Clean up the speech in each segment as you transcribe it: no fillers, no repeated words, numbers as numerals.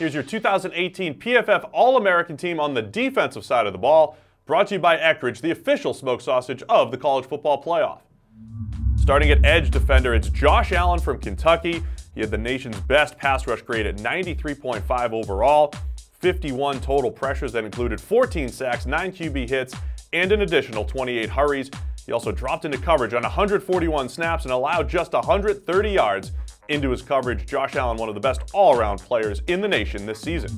Here's your 2018 PFF All-American team on the defensive side of the ball, brought to you by Eckrich, the official smoked sausage of the college football playoff. Starting at edge defender, it's Josh Allen from Kentucky. He had the nation's best pass rush grade at 93.5 overall, 51 total pressures that included 14 sacks, 9 QB hits, and an additional 28 hurries. He also dropped into coverage on 141 snaps and allowed just 130 yards into his coverage. Josh Allen, one of the best all-around players in the nation this season.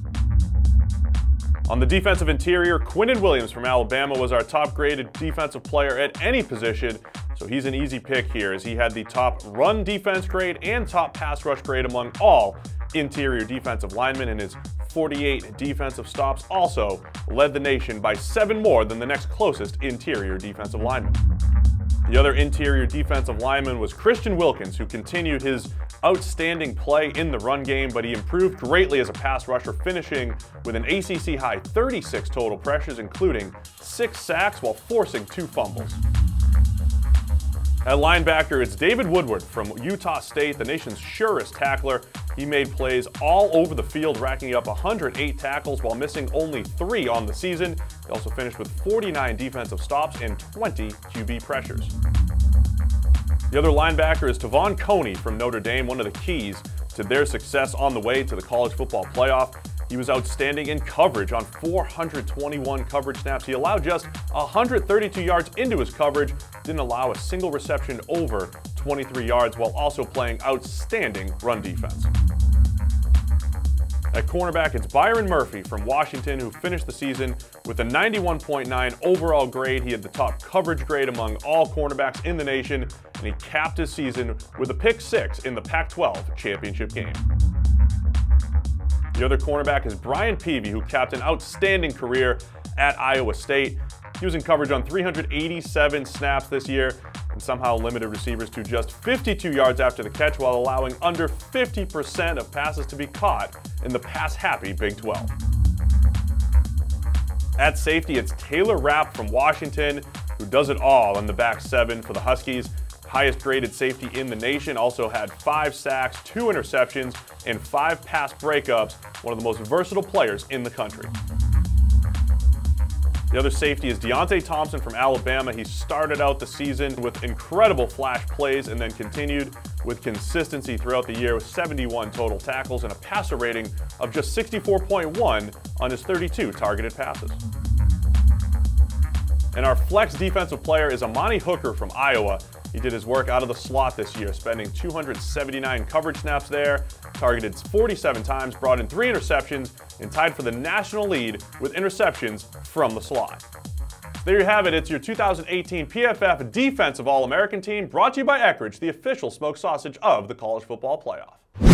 On the defensive interior, Quinnen Williams from Alabama was our top-graded defensive player at any position, so he's an easy pick here as he had the top run defense grade and top pass rush grade among all interior defensive linemen, and his 48 defensive stops also led the nation by 7 more than the next closest interior defensive lineman. The other interior defensive lineman was Christian Wilkins, who continued his outstanding play in the run game, but he improved greatly as a pass rusher, finishing with an ACC-high 36 total pressures, including 6 sacks while forcing 2 fumbles. At linebacker, it's David Woodward from Utah State, the nation's surest tackler. He made plays all over the field, racking up 108 tackles while missing only 3 on the season. He also finished with 49 defensive stops and 20 QB pressures. The other linebacker is Tavon Coney from Notre Dame, one of the keys to their success on the way to the college football playoff. He was outstanding in coverage on 421 coverage snaps. He allowed just 132 yards into his coverage, didn't allow a single reception over 23 yards, while also playing outstanding run defense. At cornerback, it's Byron Murphy from Washington, who finished the season with a 91.9 overall grade. He had the top coverage grade among all cornerbacks in the nation, and he capped his season with a pick-6 in the Pac-12 championship game. The other cornerback is Brian Peavy, who capped an outstanding career at Iowa State. He was in coverage on 387 snaps this year, and somehow limited receivers to just 52 yards after the catch while allowing under 50% of passes to be caught in the pass-happy Big 12. At safety, it's Taylor Rapp from Washington, who does it all in the back 7 for the Huskies. Highest graded safety in the nation, also had 5 sacks, 2 interceptions, and 5 pass breakups. One of the most versatile players in the country. The other safety is Deonte Thompson from Alabama. He started out the season with incredible flash plays and then continued with consistency throughout the year with 71 total tackles and a passer rating of just 64.1 on his 32 targeted passes. And our flex defensive player is Amani Hooker from Iowa. He did his work out of the slot this year, spending 279 coverage snaps there, targeted 47 times, brought in 3 interceptions, and tied for the national lead with interceptions from the slot. There you have it. It's your 2018 PFF Defensive All-American team, brought to you by Eckrich, the official smoked sausage of the college football playoff.